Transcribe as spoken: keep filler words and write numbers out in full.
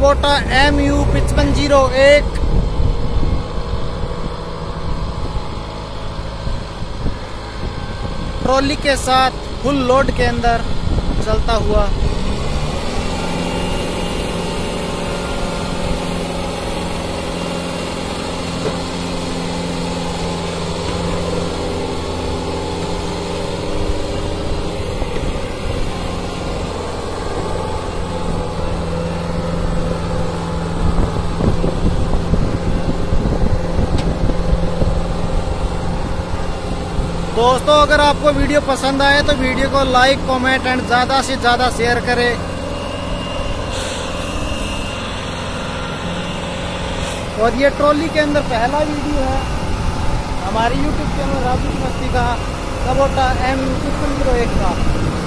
Kubota M you पचपन सौ एक। ट्रॉली के साथ फुल लोड के अंदर चलता हुआ। दोस्तों, अगर आपको वीडियो पसंद आए तो वीडियो को लाइक, कमेंट एंड ज़्यादा से ज़्यादा शेयर करें। और ये ट्रॉली के अंदर पहला वीडियो है हमारे यूट्यूब चैनल राजू की मस्ती का, कुबोटा एम पचपन सौ एक का।